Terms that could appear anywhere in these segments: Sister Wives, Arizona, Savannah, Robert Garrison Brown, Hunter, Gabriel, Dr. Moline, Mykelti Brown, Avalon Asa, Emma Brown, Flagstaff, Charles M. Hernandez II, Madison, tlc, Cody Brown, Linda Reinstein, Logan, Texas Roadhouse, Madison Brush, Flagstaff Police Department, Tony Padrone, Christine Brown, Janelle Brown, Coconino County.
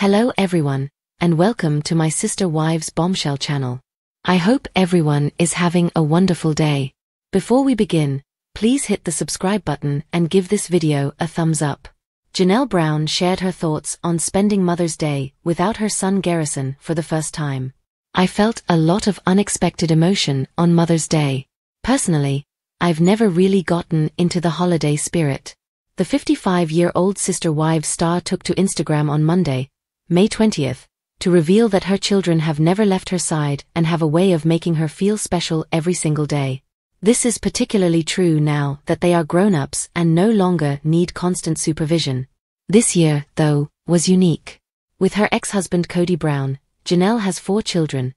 Hello everyone, and welcome to my Sister Wives Bombshell channel. I hope everyone is having a wonderful day. Before we begin, please hit the subscribe button and give this video a thumbs up. Janelle Brown shared her thoughts on spending Mother's Day without her son Garrison for the first time. I felt a lot of unexpected emotion on Mother's Day. Personally, I've never really gotten into the holiday spirit. The 55-year-old Sister Wives star took to Instagram on Monday, May 20th, to reveal that her children have never left her side and have a way of making her feel special every single day. This is particularly true now that they are grown-ups and no longer need constant supervision. This year, though, was unique. With her ex-husband Cody Brown, Janelle has 4 children: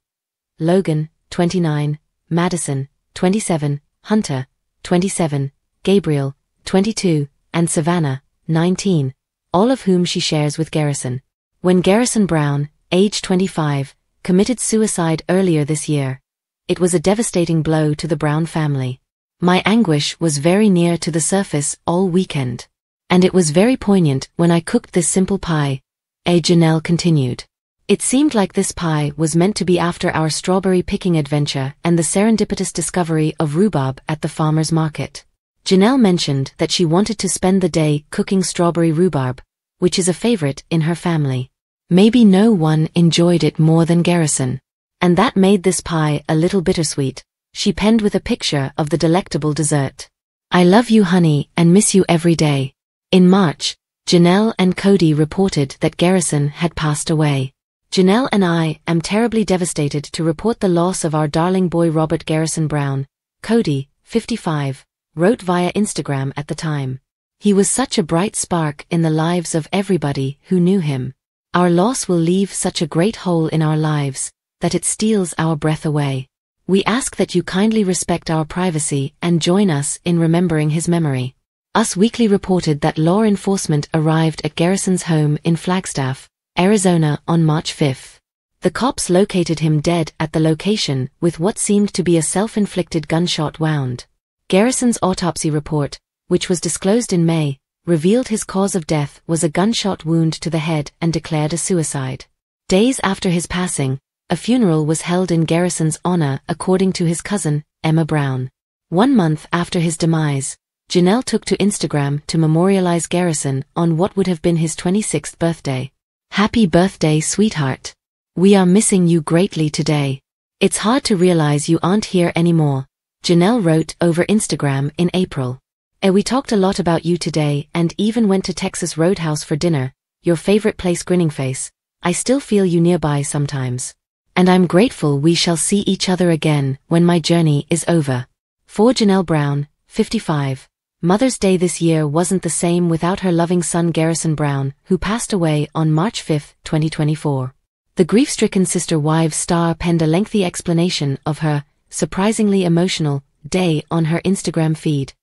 Logan, 29, Madison, 27, Hunter, 27, Gabriel, 22, and Savannah, 19, all of whom she shares with Garrison. When Garrison Brown, age 25, committed suicide earlier this year, it was a devastating blow to the Brown family. My anguish was very near to the surface all weekend, and it was very poignant when I cooked this simple pie, Janelle continued. It seemed like this pie was meant to be after our strawberry picking adventure and the serendipitous discovery of rhubarb at the farmer's market. Janelle mentioned that she wanted to spend the day cooking strawberry rhubarb, which is a favorite in her family. Maybe no one enjoyed it more than Garrison, and that made this pie a little bittersweet, she penned with a picture of the delectable dessert. I love you, honey, and miss you every day. In March, Janelle and Cody reported that Garrison had passed away. Janelle and I am terribly devastated to report the loss of our darling boy Robert Garrison Brown, Cody, 55. Wrote via Instagram at the time. He was such a bright spark in the lives of everybody who knew him. Our loss will leave such a great hole in our lives that it steals our breath away. We ask that you kindly respect our privacy and join us in remembering his memory. Us Weekly reported that law enforcement arrived at Garrison's home in Flagstaff, Arizona on March 5. The cops located him dead at the location with what seemed to be a self-inflicted gunshot wound. Garrison's autopsy report, which was disclosed in May, revealed his cause of death was a gunshot wound to the head and declared a suicide. Days after his passing, a funeral was held in Garrison's honor according to his cousin, Emma Brown. 1 month after his demise, Janelle took to Instagram to memorialize Garrison on what would have been his 26th birthday. Happy birthday, sweetheart. We are missing you greatly today. It's hard to realize you aren't here anymore, Janelle wrote over Instagram in April. We talked a lot about you today and even went to Texas Roadhouse for dinner, your favorite place, grinning face. I still feel you nearby sometimes. And I'm grateful we shall see each other again when my journey is over. For Janelle Brown, 55, Mother's Day this year wasn't the same without her loving son Garrison Brown, who passed away on March 5, 2024. The grief-stricken Sister Wives star penned a lengthy explanation of her surprisingly emotional day on her Instagram feed,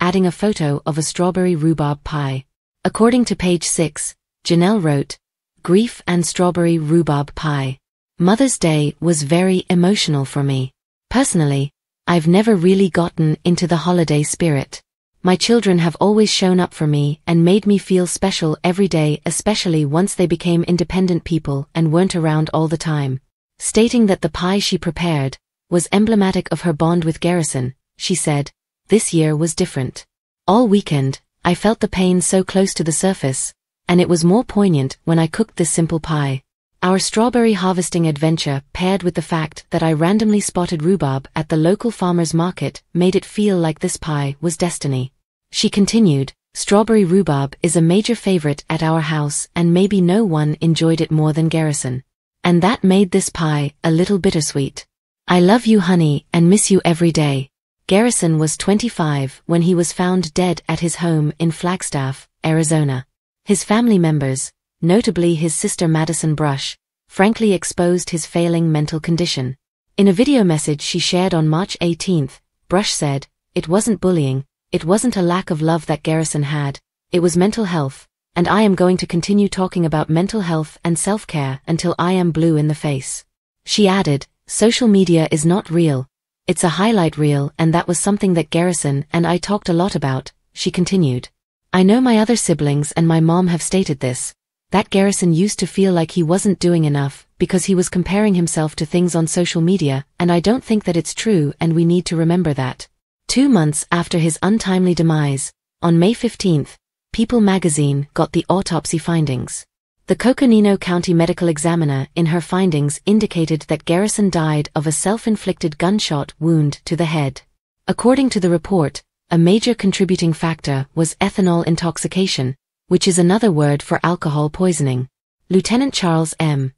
adding a photo of a strawberry rhubarb pie. According to Page 6, Janelle wrote, "Grief and strawberry rhubarb pie. Mother's Day was very emotional for me. Personally, I've never really gotten into the holiday spirit. My children have always shown up for me and made me feel special every day, especially once they became independent people and weren't around all the time." Stating that the pie she prepared was emblematic of her bond with Garrison, she said, "This year was different. All weekend, I felt the pain so close to the surface, and it was more poignant when I cooked this simple pie. Our strawberry harvesting adventure paired with the fact that I randomly spotted rhubarb at the local farmer's market made it feel like this pie was destiny." She continued, "Strawberry rhubarb is a major favorite at our house and maybe no one enjoyed it more than Garrison. And that made this pie a little bittersweet. I love you, honey, and miss you every day." Garrison was 25 when he was found dead at his home in Flagstaff, Arizona. His family members, notably his sister Madison Brush, frankly exposed his failing mental condition. In a video message she shared on March 18, Brush said, "It wasn't bullying, it wasn't a lack of love that Garrison had, it was mental health, and I am going to continue talking about mental health and self-care until I am blue in the face." She added, "Social media is not real, it's a highlight reel, and that was something that Garrison and I talked a lot about," she continued. "I know my other siblings and my mom have stated this, that Garrison used to feel like he wasn't doing enough, because he was comparing himself to things on social media, and I don't think that it's true, and we need to remember that. 2 months after his untimely demise, on May 15th, People magazine got the autopsy findings. The Coconino County Medical Examiner in her findings indicated that Garrison died of a self-inflicted gunshot wound to the head. According to the report, a major contributing factor was ethanol intoxication, which is another word for alcohol poisoning. Lieutenant Charles M.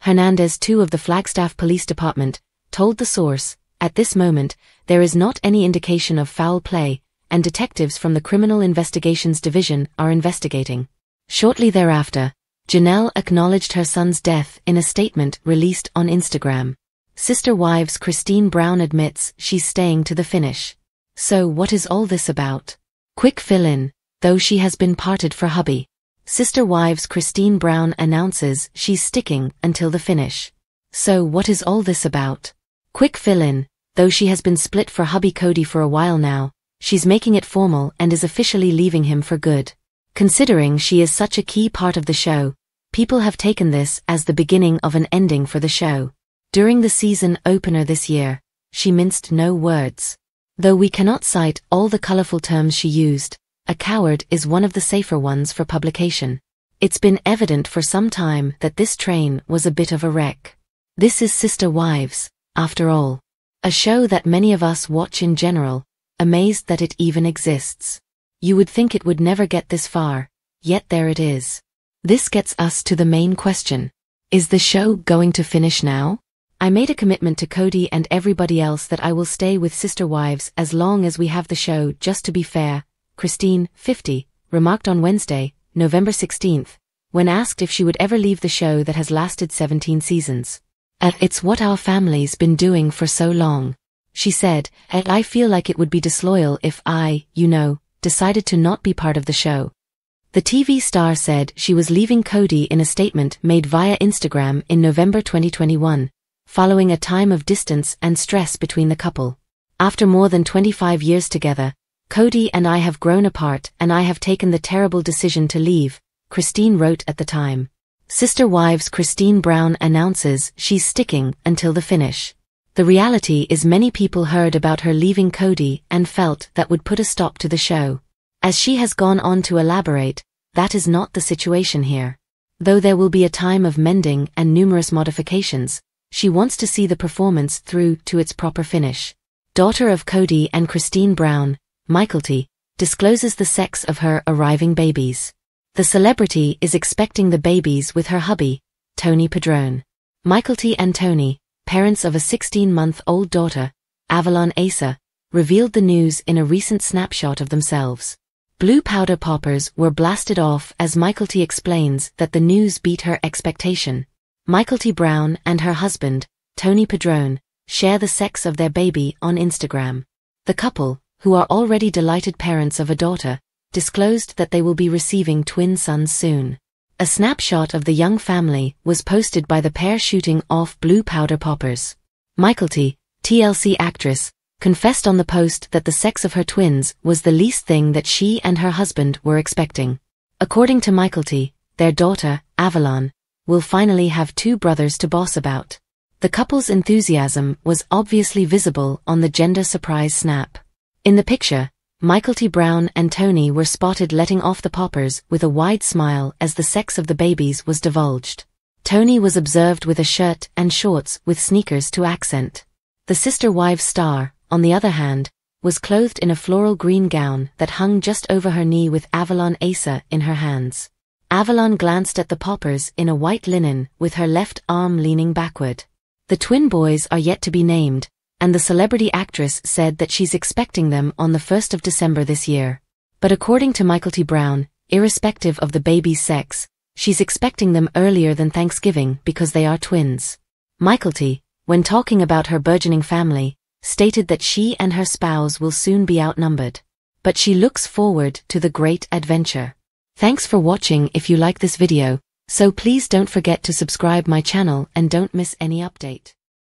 Hernandez II of the Flagstaff Police Department told the source, "At this moment, there is not any indication of foul play, and detectives from the Criminal Investigations Division are investigating." Shortly thereafter, Janelle acknowledged her son's death in a statement released on Instagram. Sister Wives Christine Brown admits she's staying to the finish. So what is all this about? Quick fill-in, though she has been parted for hubby. Sister Wives Christine Brown announces she's sticking until the finish. So what is all this about? Quick fill-in, though she has been split for hubby Cody for a while now, she's making it formal and is officially leaving him for good. Considering she is such a key part of the show, people have taken this as the beginning of an ending for the show. During the season opener this year, she minced no words. Though we cannot cite all the colorful terms she used, a coward is one of the safer ones for publication. It's been evident for some time that this train was a bit of a wreck. This is Sister Wives, after all. A show that many of us watch in general, amazed that it even exists. You would think it would never get this far, yet there it is. This gets us to the main question. Is the show going to finish now? I made a commitment to Cody and everybody else that I will stay with Sister Wives as long as we have the show, just to be fair. Christine, 50, remarked on Wednesday, November 16th, when asked if she would ever leave the show that has lasted 17 seasons. It's what our family's been doing for so long. She said, I feel like it would be disloyal if I, decided to not be part of the show. The TV star said she was leaving Cody in a statement made via Instagram in November 2021, following a time of distance and stress between the couple. After more than 25 years together, Cody and I have grown apart and I have taken the terrible decision to leave, Christine wrote at the time. Sister Wives Christine Brown announces she's sticking until the finish. The reality is many people heard about her leaving Cody and felt that would put a stop to the show. As she has gone on to elaborate, that is not the situation here. Though there will be a time of mending and numerous modifications, she wants to see the performance through to its proper finish. Daughter of Cody and Christine Brown, Mykelti, discloses the sex of her arriving babies. The celebrity is expecting the babies with her hubby, Tony Padrone. Mykelti and Tony, parents of a 16-month-old daughter, Avalon Asa, revealed the news in a recent snapshot of themselves. Blue powder poppers were blasted off as Mykelti explains that the news beat her expectation. Mykelti Brown and her husband, Tony Padrone, share the sex of their baby on Instagram. The couple, who are already delighted parents of a daughter, disclosed that they will be receiving twin sons soon. A snapshot of the young family was posted by the pair shooting off blue powder poppers. Mykelti, TLC actress, confessed on the post that the sex of her twins was the least thing that she and her husband were expecting. According to Mykelti, their daughter, Avalon, will finally have two brothers to boss about. The couple's enthusiasm was obviously visible on the gender surprise snap. In the picture, Mykelti Brown and Tony were spotted letting off the poppers with a wide smile as the sex of the babies was divulged. Tony was observed with a shirt and shorts with sneakers to accent. The Sister Wives star, on the other hand, was clothed in a floral green gown that hung just over her knee with Avalon Asa in her hands. Avalon glanced at the poppers in a white linen with her left arm leaning backward. The twin boys are yet to be named, and the celebrity actress said that she's expecting them on the 1st of December this year. But according to Mykelti Brown, irrespective of the baby's sex, she's expecting them earlier than Thanksgiving because they are twins. Mykelti, when talking about her burgeoning family, stated that she and her spouse will soon be outnumbered. But she looks forward to the great adventure. Thanks for watching. If you like this video, so please don't forget to subscribe my channel and don't miss any update.